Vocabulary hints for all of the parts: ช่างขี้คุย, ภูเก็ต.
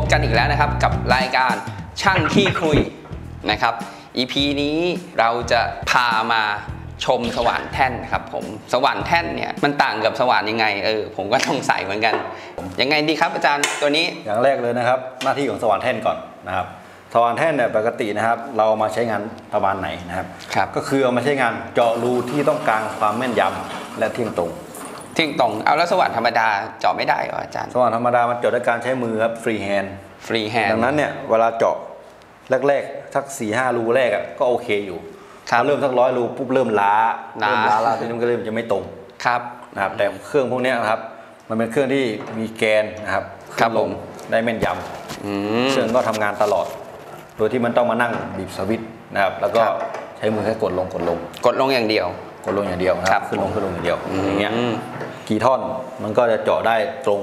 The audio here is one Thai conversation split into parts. บกันอีกแล้วนะครับกับรายการช่างที่คุยนะครับ EP นี้เราจะพามาชมสว่านแท่นครับผมสว่านแท่นเนี่ยมันต่างกับสว่านยังไงผมก็สงสัยเหมือนกันยังไงดีครับอาจารย์ตัวนี้อย่างแรกเลยนะครับหน้าที่ของสว่านแท่นก่อนนะครับสว่านแท่นเนี่ยปกตินะครับเรามาใช้งานประมาณไหนนะครับก็คือเอามาใช้งานเจาะรูที่ต้องการความแม่นยำและเที่ยงตรงเอาแล้วสว่านธรรมดาเจาะไม่ได้เหรออาจารย์สว่านธรรมดามันเจาะด้วยการใช้มือครับฟรีแฮนด์ดังนั้นเนี่ยเวลาเจาะแรกๆสัก 4-5 รูแรกก็โอเคอยู่เริ่มสัก100 รูปุ๊บเริ่มล้าทีนี้มันก็เริ่มจะไม่ตรงนะครับแต่เครื่องพวกนี้นะครับมันเป็นเครื่องที่มีแกนนะครับลงได้แม่นยำซึ่งก็ทำงานตลอดโดยที่มันต้องมานั่งบีบสวิตช์นะครับแล้วก็ใช้มือแค่กดลงอย่างเดียวนะครับขึ้นลงอย่างเดียวอย่างเงี้ยกี่ท่อนมันก็จะเจาะได้ตรง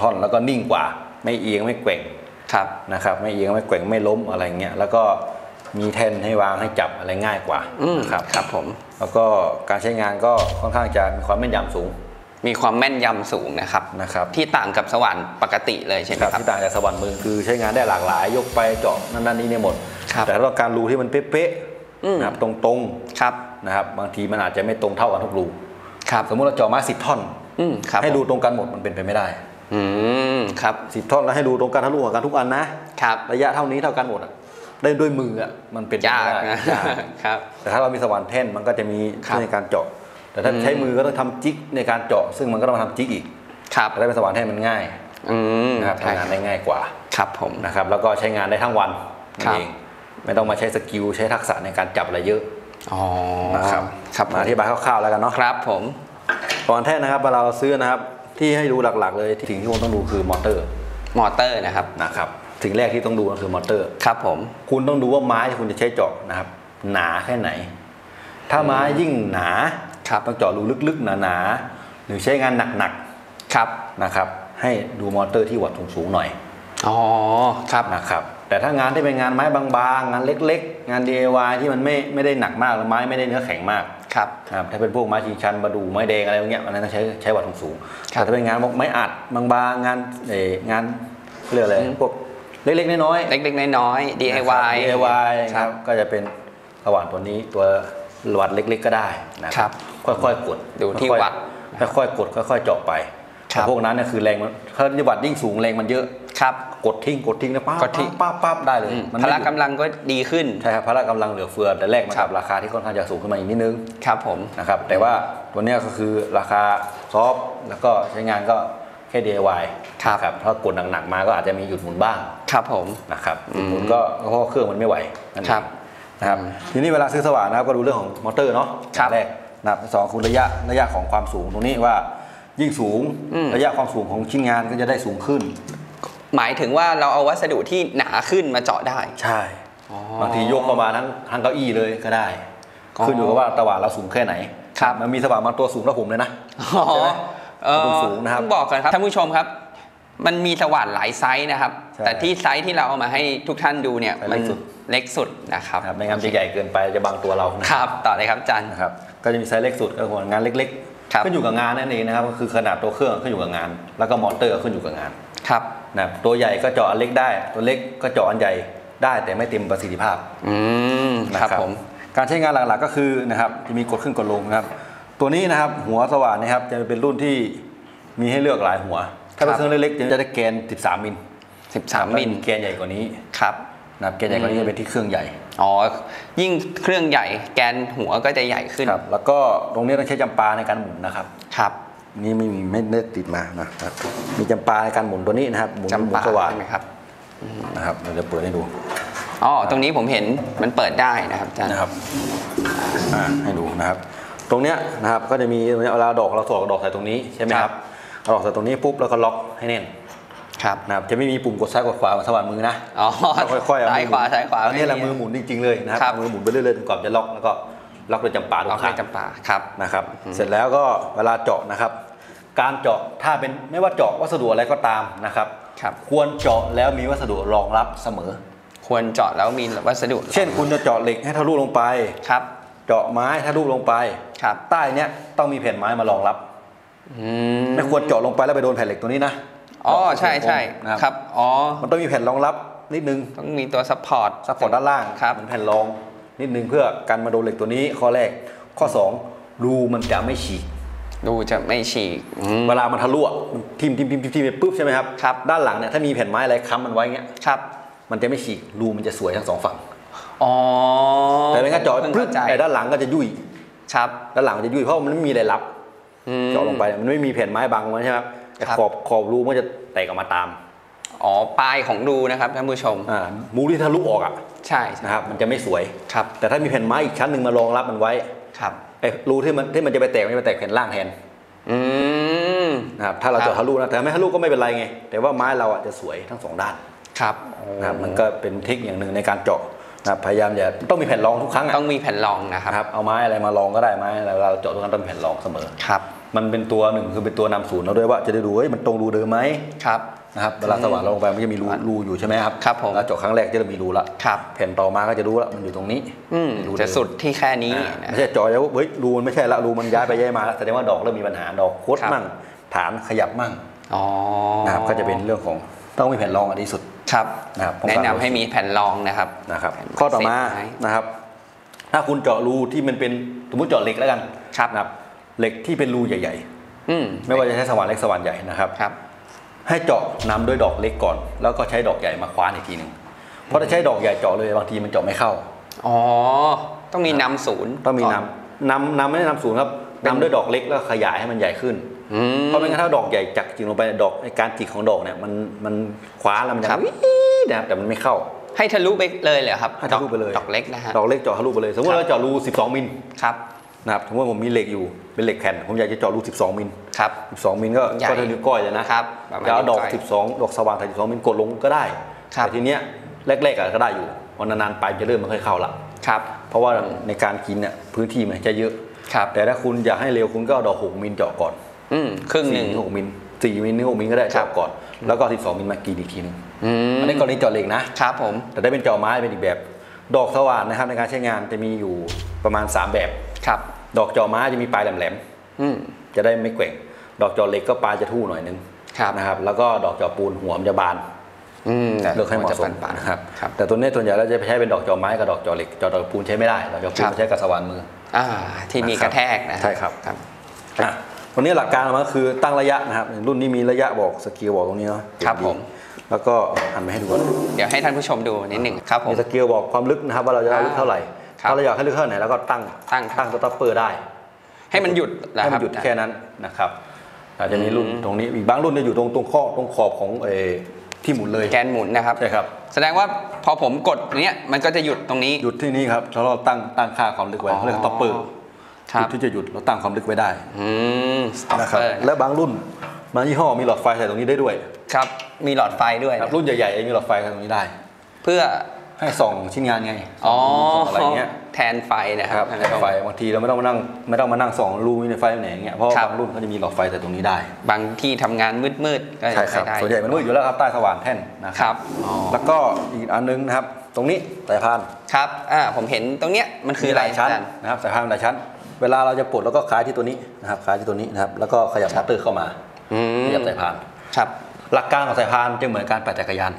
ท่อนแล้วก็นิ่งกว่าไม่เอียงไม่แกว่งนะครับไม่เอียงไม่แกว่งไม่ล้มอะไรเงี้ยแล้วก็มีแท่นให้วางให้จับอะไรง่ายกว่าครับผมแล้วก็การใช้งานก็ค่อนข้างจะมีความแม่นยำสูงนะครับที่ต่างกับสว่านปกติเลยใช่ไหมครับที่ต่างจากสว่านมือคือใช้งานได้หลากหลายยกไปเจาะนั่นนี่เนี่ยหมดแต่ถ้าการรูที่มันเป๊ะๆนะครับตรงๆนะครับบางทีมันอาจจะไม่ตรงเท่ากันทุกรูสมมุติเราเจาะมา10 ท่อนให้รูตรงกันหมดมันเป็นไปไม่ได้10 ท่อนแล้วให้รูตรงกันทั้งรูกันทุกอันนะระยะเท่านี้เท่ากันหมดได้ด้วยมือมันเป็นยากนะครับแต่ถ้าเรามีสว่านแท่นมันก็จะมีในการเจาะแต่ถ้าใช้มือก็ต้องทำจิ๊กในการเจาะซึ่งมันก็ต้องทำจิ๊กอีกได้เป็นสว่านแท่นมันง่ายนะครับทำงานได้ง่ายกว่าผมนะครับแล้วก็ใช้งานได้ทั้งวันเองไม่ต้องมาใช้สกิลใช้ทักษะในการจับอะไรเยอะนะครับอธิบายคร่าวๆแล้วกันเนาะผมสว่านแท่นนะครับเวลาเราซื้อนะครับที่ให้ดูหลักๆเลยสิ่งที่คุณต้องดูคือมอเตอร์นะครับสิ่งแรกที่ต้องดูก็คือมอเตอร์คุณต้องดูว่าไม้ที่คุณจะใช้เจาะนะครับหนาแค่ไหนถ้าไม้ยิ่งหนาต้องเจาะรูลึกๆหนาๆหรือใช้งานหนักๆนะครับให้ดูมอเตอร์ที่วัดสูงๆหน่อยนะครับแต่ถ้างานที่เป็นงานไม้บางๆงานเล็กๆงาน DIY ที่มันไม่ได้หนักมากหรือไม้ไม่ได้เนื้อแข็งมากถ้าเป็นพวกไม้ชิงชันประดู่ไม้แดงอะไรพวกเนี้ยอันนั้นต้องใช้วัดสูงๆแต่ถ้าเป็นงานไม้อัดบางๆงานเรื่องอะไรพวกเล็กๆน้อยๆDIY ครับก็จะเป็นสว่านตัวนี้ตัววัดเล็กๆก็ได้นะครับค่อยๆกดดูที่วัดค่อยๆกดค่อยๆเจาะไปพวกนั้นเนี่ยคือแรงมันถ้าวัดยิ่งสูงแรงมันเยอะกดทิ้งนะปั๊บได้เลยพละกำลังก็ดีขึ้นใช่ครับพละกำลังเหลือเฟือแต่แรกมันราคาที่ค่อนข้างจะสูงขึ้นมาอีกนิดนึงนะครับแต่ว่าตัวนี้ก็คือราคาซอฟแล้วก็ใช้งานก็แค่ DIY ถ้ากดหนักๆมาก็อาจจะมีหยุดหมุนบ้างนะครับหมุนก็เพราะเครื่องมันไม่ไหวนะครับทีนี้เวลาซื้อสว่านนะครับก็ดูเรื่องของมอเตอร์เนาะแรกนะครับ2คือระยะของความสูงตรงนี้ว่ายิ่งสูงระยะความสูงของชิ้นงานก็จะได้สูงขึ้นหมายถึงว่าเราเอาวัสดุที่หนาขึ้นมาเจาะได้ใช่บางทียกประมาณทั้งเก้าอี้เลยก็ได้ขึ้นอยู่กับว่าสว่านเราสูงแค่ไหนมันมีสว่านบางตัวสูงแล้วผมเลยนะต้องบอกก่อนครับท่านผู้ชมครับมันมีสว่านหลายไซส์นะครับแต่ที่ไซส์ที่เราเอามาให้ทุกท่านดูเนี่ยมันเล็กสุดนะครับไม่งั้นจะใหญ่เกินไปจะบังตัวเราต่อเลยครับอาจารย์ก็จะมีไซส์เล็กสุดก็คืองานเล็กๆขึ้นอยู่กับงานนั่นเองนะครับก็คือขนาดตัวเครื่องขึ้นอยู่กับงานแล้วก็มอเตอร์ขึ้นอยู่กับงานนะตัวใหญ่ก็เจาะอันเล็กได้ตัวเล็กก็เจาะอันใหญ่ได้แต่ไม่เต็มประสิทธิภาพนะครับผมการใช้งานหลักๆก็คือนะครับจะมีกดขึ้นกดลงครับตัวนี้นะครับหัวสว่านนะครับจะเป็นรุ่นที่มีให้เลือกหลายหัวถ้าเป็นเครื่องเล็กๆจะได้แกน13 มิลแกนใหญ่กว่านี้นะแกนใหญ่กว่านี้จะเป็นที่เครื่องใหญ่ยิ่งเครื่องใหญ่แกนหัวก็จะใหญ่ขึ้นแล้วก็ตรงนี้ต้องใช้จำปาในการหมุนนะครับนี่ไม่มีไม่เนื้อติดมานะครับมีจำปาในการหมุนตัวนี้นะครับหมุนสว่านนะครับเราจะเปิดให้ดูตรงนี้ผมเห็นมันเปิดได้นะครับอาจารย์ให้ดูนะครับตรงเนี้ยนะครับก็จะมีเวลาดอกเราสอดดอกใส่ตรงนี้ใช่ไหมครับดอกใส่ตรงนี้ปุ๊บแล้วก็ล็อกให้แน่นนะครับจะไม่มีปุ่มกดซ้ายกดขวาเหมือนสว่านมือนะค่อยๆซ้ายขวานี่แหละมือหมุนจริงๆเลยนะครับมือหมุนไปเรื่อยๆก่อนจะล็อกแล้วก็ล็อกด้วยจำปานะครับเสร็จแล้วก็เวลาเจาะนะครับการเจาะถ้าเป็นไม่ว่าเจาะวัสดุอะไรก็ตามนะครับควรเจาะแล้วมีวัสดุรองรับเสมอควรเจาะแล้วมีวัสดุเช่นคุณจะเจาะเหล็กให้ทะลุลงไปเจาะไม้ถ้ารูปลงไปใต้เนี้ยต้องมีแผ่นไม้มารองรับไม่ควรเจาะลงไปแล้วไปโดนแผ่นเหล็กตัวนี้นะ อ๋อใช่ใช่ครับอ๋อมันต้องมีแผ่นรองรับนิดนึงต้องมีตัวซัพพอร์ตด้านล่างครับแผ่นรองนิดนึงเพื่อกันมาโดนเหล็กตัวนี้ข้อแรกข้อ2รูมันจะไม่ฉีกรูจะไม่ฉีกเวลามันทะลุทิ่มไปปุ๊บใช่ไหมครับครับด้านหลังเนี่ยถ้ามีแผ่นไม้อะไรค้ำมันไว้เงี้ยครับมันจะไม่ฉีกรูมันจะสวยทั้งสองฝั่งอ๋อแต่แล้วก็เจาะพื้นแต่ด้านหลังก็จะยุ่ยครับด้านหลังจะยุ่ยเพราะมันไม่มีอะไรรับเจาะลงไปมันไม่มีแผ่นไม้บังมันใช่ไหมครับขอบรูมันจะแตกออกมาตามอ๋อปลายของรูนะครับท่านผู้ชมรูที่ทะลุออกอ่ะใช่นะครับมันจะไม่สวยครับแต่ถ้ามีแผ่นไม้อีกชั้นหนึ่งมารองรับมันไว้ครับไอ้รูที่มันจะไปแตกมันจะไปแตกแผ่นล่างแทนนะครับถ้าเราเจาะทะลุนะแต่ไม่ทะลุก็ไม่เป็นไรไงแต่ว่าไม้เราอ่ะจะสวยทั้งสองด้านครับนะครับมันก็เป็นเทคนิคอย่างหนึ่งในการเจาะพยายามอย่าต้องมีแผ่นรองทุกครั้งต้องมีแผ่นรองนะครับเอาไม้อะไรมารองก็ได้ไม้อะไรเราเจาะทุกครั้งต้องมีแผ่นรองเสมอครับมันเป็นตัวหนึ่งคือเป็นตัวนำศูนย์เราด้วยว่าจะได้ดูมันตรงรูเดิมไหมครับนะครับเวลาสว่านลงไปมันจะมีรูอยู่ใช่ไหมครับครับผมแล้วเจาะครั้งแรกจะมีรูละครับแผ่นต่อมาก็จะรู้ละมันอยู่ตรงนี้จะสุดที่แค่นี้ไม่ใช่เจาะแล้วเฮ้ยรูมันไม่ใช่ละรูมันย้ายไปย้ายมาแสดงว่าดอกเริ่มมีปัญหาดอกโคตรมั่งฐานขยับมั่งนะครับก็จะเป็นเรื่องของต้องมีแผ่นรองอันดีสุดครับแนะนำให้มีแผ่นรองนะครับข้อต่อมานะครับถ้าคุณเจาะรูที่มันเป็นสมมติเจาะเหล็กแล้วกันครับเหล็กที่เป็นรูใหญ่ๆไม่ว่าจะใช้สว่านเล็กสว่านใหญ่นะครับให้เจาะนำด้วยดอกเล็กก่อนแล้วก็ใช้ดอกใหญ่มาคว้านอีกทีหนึ่งเพราะถ้าใช้ดอกใหญ่เจาะเลยบางทีมันเจาะไม่เข้าอ๋อต้องมีนำศูนย์ต้องมีนำไม่ได้นำศูนย์ครับนำด้วยดอกเล็กแล้วขยายให้มันใหญ่ขึ้นเพราะไม่งั้นถ้าดอกใหญ่จักจิกลงไปดอกการจิกของดอกเนี่ยมันคว้าแล้วมันจะแต่มันไม่เข้าให้ทะลุไปเลยเหรอครับให้ทะลุไปเลยดอกเล็กนะฮะดอกเล็กเจาะทะลุไปเลยสมมติเราเจาะรู12มิลครับนะครับสมมติผมมีเหล็กอยู่เป็นเหล็กแผ่นผมอยากจะเจาะรู12มิลครับ12มิลก็เท่านิ้วก้อยเลยนะครับจะเอาดอก12ดอกสว่าง12มิลกดลงก็ได้แต่ทีเนี้ยแรกๆก็ได้อยู่พอนานๆไปจะเริ่มมันค่อยเข้าละครับเพราะว่าในการกินเนี่ยพื้นที่มันจะเยอะครับแต่ถ้าคุณอยากให้เร็วคุณก็เอาดอก6มิลเจาะก่อนครึ่งหนึ่ง6มิล4มิล6มิลก็ได้เจาะก่อนแล้วก็12มิลมากินอีกทีนึงอันนี้กรณีเจาะเหล็กนะครับผมแต่ได้เป็นเจาะไม้เป็นอีกแบบดอกสว่านนะครับในการใช้งานจะมีอยู่ประมาณ3แบบครับดอกจอม้าจะมีปลายแหลมๆจะได้ไม่แกว่งดอกจอเหล็กก็ปลายจะทู่หน่อยนึงนะครับแล้วก็ดอกจอปูนหัวมันจะบานเลือกให้เหมาะสมนะครับแต่ตัวนี้ส่วนใหญ่เราจะไปใช้เป็นดอกจอไม้กับดอกจอเหล็กดอกปูนใช้ไม่ได้ดอกจอปูนใช้กับสว่านมือที่มีกระแทกนะใช่ครับวันนี้หลักการมันก็คือตั้งระยะนะครับรุ่นนี้มีระยะบอกสกิลบอกตรงนี้เนาะครับผมแล้วก็หันไปให้ดูเดี๋ยวให้ท่านผู้ชมดูนิดหนึ่งครับผมสกิลบอกความลึกนะครับว่าเราจะลึกเท่าไหร่ถ้าเราอยากให้ลึกเท่าไหนแล้วก็ตั้งตัวตัปเปอร์ได้ให้มันหยุดให้มันหยุดแค่นั้นนะครับอาจจะมีรุ่นตรงนี้อีกบางรุ่นจะอยู่ตรงข้อตรงขอบของที่หมุนเลยแกนหมุนนะครับใช่ครับแสดงว่าพอผมกดเนี้ยมันก็จะหยุดตรงนี้หยุดที่นี่ครับถ้าเราตั้งค่าความลึกไว้เรียกตัปเปอร์จุดที่จะหยุดเราตั้งความลึกไว้ได้นะครับและบางรุ่นบางยี่ห้อมีหลอดไฟใส่ตรงนี้ได้ด้วยครับมีหลอดไฟด้วยรุ่นใหญ่ๆมีหลอดไฟใส่ตรงนี้ได้เพื่อให้ส่องชิ้นงานไงอะไรเงี้ยแทนไฟนะครับแทนไฟบางทีเราไม่ต้องมานั่งส่องรูในไฟไหนอย่างเงี้ยเพราะบางรุ่นเขาจะมีหลอดไฟแต่ตรงนี้ได้บางที่ทำงานมืดๆก็ใช้ได้ส่วนใหญ่มันมืดอยู่แล้วครับใต้สว่านแท่นนะครับแล้วก็อีกอันนึงนะครับตรงนี้สายพานครับผมเห็นตรงเนี้ยมันคือหลายชั้นนะครับสายพานหลายชั้นเวลาเราจะปลดแล้วก็คล้ายที่ตัวนี้นะครับคล้ายที่ตัวนี้นะครับแล้วก็ขยับชัตเตอร์เข้ามาขยับสายพานครับหลักการของสายพานจะเหมือนการปั่นจักรยาน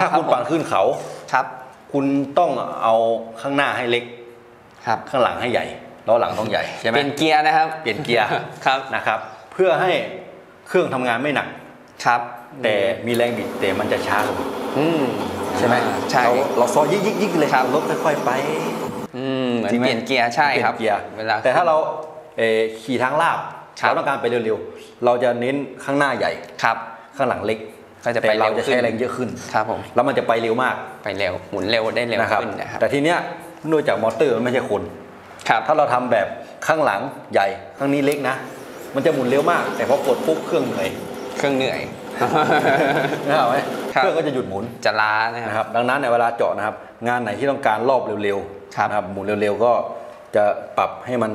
ถ้าคุณปั่นขึ้นเขาครับคุณต้องเอาข้างหน้าให้เล็กครับข้างหลังให้ใหญ่ล้อหลังต้องใหญ่ใช่ไหมเปลี่ยนเกียร์นะครับเปลี่ยนเกียร์ครับนะครับเพื่อให้เครื่องทำงานไม่หนักครับแต่มีแรงบิดแต่มันจะช้าลงใช่ไหมใช่เราซอยยิ่งเลยครับรถค่อยๆไปเหมือนเปลี่ยนเกียร์ใช่ครับแต่ถ้าเราขี่ทางลาดเราต้องการไปเร็วๆเราจะเน้นข้างหน้าใหญ่ครับข้างหลังเล็กแต่เราจะใช้แรงเยอะขึ้นครับผมแล้วมันจะไปเร็วมากไปเร็วหมุนเร็วได้เร็วขึ้นนะครับแต่ทีเนี้ยด้วยจากมอเตอร์มันไม่ใช่คนครับถ้าเราทำแบบข้างหลังใหญ่ข้างนี้เล็กนะมันจะหมุนเร็วมากแต่พอกดปุ๊บเครื่องเหนื่อยนะครับเครื่องก็จะหยุดหมุนจะล้านะครับดังนั้นในเวลาเจาะนะครับงานไหนที่ต้องการรอบเร็วๆครับหมุนเร็วๆก็จะปรับให้มัน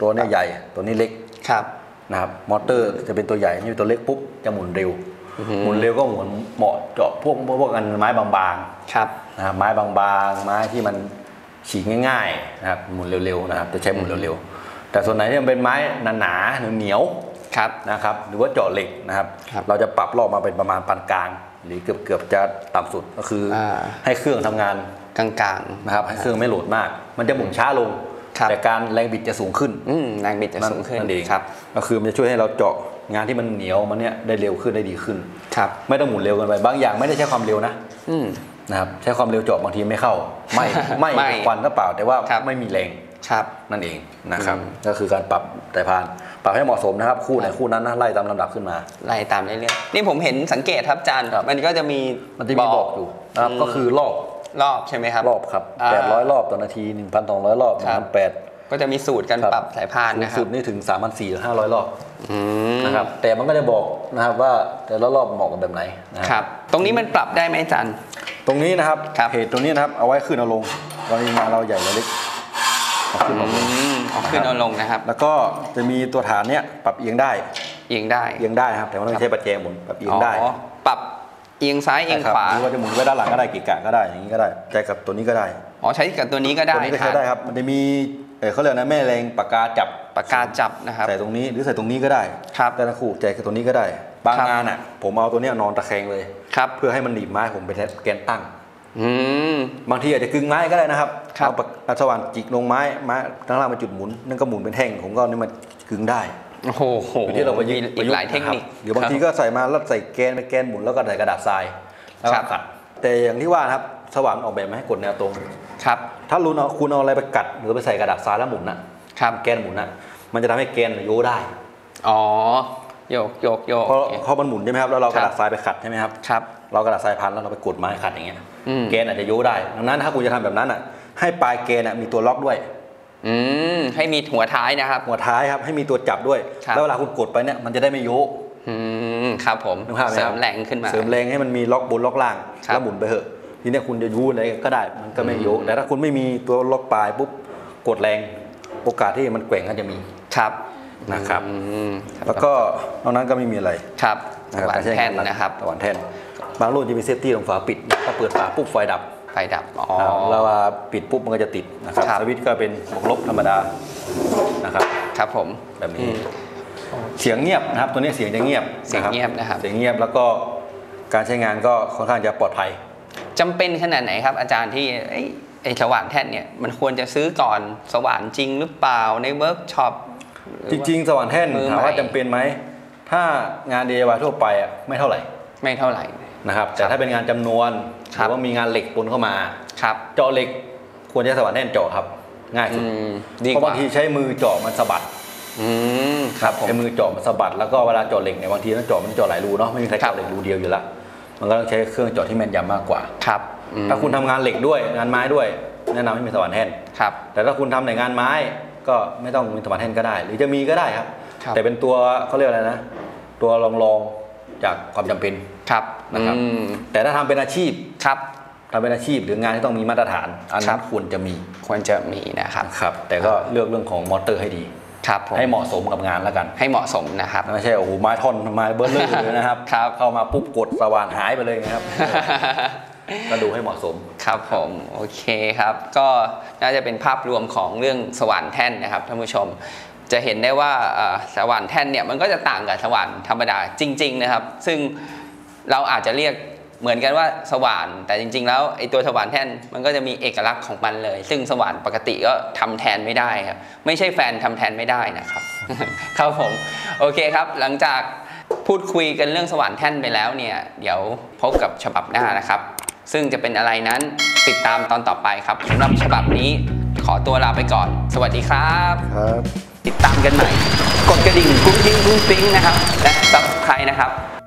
ตัวนี้ใหญ่ตัวนี้เล็กครับนะครับมอเตอร์จะเป็นตัวใหญ่นี่ตัวเล็กปุ๊บจะหมุนเร็วหมุนเร็วก็หมุนเหมาะเจาะพวกอันไม้บางๆครับนะครับไม้บางๆไม้ที่มันฉีกง่ายๆนะครับหมุนเร็วๆนะครับจะใช้หมุนเร็วๆแต่ส่วนไหนที่มันเป็นไม้หนาๆเหนียว นะครับหรือว่าเจาะเหล็กนะครับเราจะปรับรอบมาเป็นประมาณปานกลางหรือเกือบจะต่ำสุดก็คือให้เครื่องทำงานกลางๆนะครับให้เครื่องไม่โหลดมากมันจะหมุนช้าลงแต่การแรงบิดจะสูงขึ้นแรงบิดจะสูงขึ้นนั่นเองครับก็คือมันจะช่วยให้เราเจาะงานที่มันเหนียวมันเนี้ยได้เร็วขึ้นได้ดีขึ้นครับไม่ต้องหมุนเร็วกันไปบางอย่างไม่ได้ใช้ความเร็วนะนะครับใช้ความเร็วเจาะบางทีไม่เข้าไม่ควันก็เปล่าแต่ว่าไม่มีแรงครับนั่นเองนะครับก็คือการปรับแต่พานปรับให้เหมาะสมนะครับคู่ไหนคู่นั้นนะไล่ตามลำดับขึ้นมาไล่ตามเรื่อยๆนี่ผมเห็นสังเกตครับอาจารย์มันก็จะมีบอกอยู่นะครับก็คือรอบใช่ไหมครับรอบครับ800รอบต่อนาที 1,200 รอบ 1,800 ก็จะมีสูตรการปรับสายพานนะครับสูตรนี้ถึง 3,400-500 รอบนะครับแต่มันก็จะบอกนะครับว่าแต่ละรอบเหมาะกับแบบไหนนะครับตรงนี้มันปรับได้ไหมอาจารย์ตรงนี้นะครับเพจตรงนี้นะครับเอาไว้ขึ้นเอาลงเรามีมาเราใหญ่เราเล็กเอาขึ้นเอาลงนะครับแล้วก็จะมีตัวฐานเนี้ยปรับเอียงได้เอียงได้ครับแต่ว่าไม่ใช่ปัจเจกหมุนปรับเอียงได้ปรับเอียงซ้ายเอียงขวาหรือว่าจะหมุนไว้ด้านหลังก็ได้กิกะก็ได้อย่างนี้ก็ได้ใช้กับตัวนี้ก็ได้อ๋อใช้กับตัวนี้ก็ได้ใช้ได้ครับมันจะมีเขาเรียกนะแม่แรงปากกาจับนะครับใส่ตรงนี้หรือใส่ตรงนี้ก็ได้ครับแต่ละคู่ใจกับตัวนี้ก็ได้บางงานอ่ะผมเอาตัวนี้นอนตะแคงเลยครับเพื่อให้มันหนีบไม้ผมเป็นแกนตั้งบางทีอาจจะกึ่งไม้ก็ได้นะครับเอาสว่านจิกลงไม้ข้างล่างมาจุดหมุนนั่นก็หมุนเป็นแท่งผมก็นี่มันกึ่งได้โอ้โหที่เราไปยืนอีกหลายเทคนิคหรือบางทีก็ใส่มาแล้วใส่แกนไปแกนหมุนแล้วก็ใส่กระดาษทรายแล้วก็ขัดแต่อย่างที่ว่าครับสว่านออกแบบมาให้กดแนวตรงครับถ้าคุณเอาอะไรไปกัดหรือไปใส่กระดาษทรายแล้วหมุนนะครับแกนหมุนน่ะมันจะทำให้แกนโยได้อ๋อโยกเพราะมันหมุนใช่ไหมครับแล้วเรากระดาษทรายไปขัดใช่ไหมครับเรากระดาษทรายพันแล้วเราไปกดไม้ขัดอย่างเงี้ยแกนอาจจะโยได้ดังนั้นถ้าคุณจะทำแบบนั้นอ่ะให้ปลายแกนมีตัวล็อกด้วยให้มีหัวท้ายนะครับหัวท้ายครับให้มีตัวจับด้วยแล้วเวลาคุณกดไปเนี่ยมันจะได้ไม่โยกครับผมเสริมแรงขึ้นมาเสริมแรงให้มันมีล็อกบนล็อกล่างแล้วหมุนไปเถอะทีนี้คุณจะยูอะไรก็ได้มันก็ไม่โยกแต่ถ้าคุณไม่มีตัวล็อกปลายปุ๊บกดแรงโอกาสที่มันแกว่งก็จะมีครับนะครับแล้วก็นอกนั้นก็ไม่มีอะไรครับหวานแท่นนะครับหวานแท่นบางรุ่นจะมีเซฟตี้ตรงฝาปิดถ้าเปิดฝาปุ๊บไฟดับแล้วปิดปุ๊บมันก็จะติดนะครับสวิตช์ก็เป็นบวกลบธรรมดานะครับครับผมแบบนี้เสียงเงียบนะครับตัวนี้เสียงจะเงียบนะครับเสียงเงียบแล้วก็การใช้งานก็ค่อนข้างจะปลอดภัยจำเป็นขนาดไหนครับอาจารย์ที่ไอ้สว่านแท่นเนี่ยมันควรจะซื้อก่อนสว่านจริงหรือเปล่าในเวิร์กช็อปจริงๆสว่านแท่นถามว่าจำเป็นไหมถ้างาน DIY ทั่วไปอ่ะไม่เท่าไหร่นะครับแต่ถ้าเป็นงานจำนวนหรือว่ามีงานเหล็กปนเข้ามาเจาะเหล็กควรจะสว่านแท่นเจาะครับง่ายสุดเพราะบางทีใช้มือเจาะมันสะบัดครับใช้มือเจาะมันสะบัดแล้วก็เวลาเจาะเหล็กเนี่ยบางทีต้องเจาะมันเจาะหลายรูเนาะไม่มีใครเจาะเหล็กรูเดียวอยู่ละมันก็ต้องใช้เครื่องเจาะที่แม่นยำมากกว่าครับถ้าคุณทำงานเหล็กด้วยงานไม้ด้วยแนะนำให้มีสว่านแท่นครับแต่ถ้าคุณทำในงานไม้ก็ไม่ต้องมีสว่านแท่นก็ได้หรือจะมีก็ได้ครับแต่เป็นตัวเขาเรียกอะไรนะตัวรองจากความจำเป็นครับนะครับแต่ถ้าทำเป็นอาชีพครับทำเป็นอาชีพหรืองานที่ต้องมีมาตรฐานอันนั้นควรจะมีนะครับแต่ก็เลือกเรื่องของมอเตอร์ให้ดีครับให้เหมาะสมกับงานแล้วกันให้เหมาะสมนะครับไม่ใช่โอ้โหไม้ท่อนไม้เบอร์เลอร์เลยนะครับเข้ามาปุ๊บกดสว่านหายไปเลยนะครับก็ดูให้เหมาะสมครับผมโอเคครับก็น่าจะเป็นภาพรวมของเรื่องสว่านแท่นนะครับท่านผู้ชมจะเห็นได้ว่าสว่านแท่นเนี่ยมันก็จะต่างกับสว่านธรรมดาจริงๆนะครับซึ่งเราอาจจะเรียกเหมือนกันว่าสว่านแต่จริงๆแล้วไอ้ตัวสว่านแท่นมันก็จะมีเอกลักษณ์ของมันเลยซึ่งสว่านปกติก็ทำแทนไม่ได้ครับไม่ใช่แฟนทำแทนไม่ได้นะครับ ครับผมโอเคครับหลังจากพูดคุยกันเรื่องสว่านแท่นไปแล้วเนี่ยเดี๋ยวพบกับฉบับหน้านะครับซึ่งจะเป็นอะไรนั้นติดตามตอนต่อไปครับสำหรับฉบับนี้ขอตัวลาไปก่อนสวัสดีครับติดตามกันใหม่กดกระดิ่งกุ้งกิ้งนะครับและซับสไครบ์นะครับ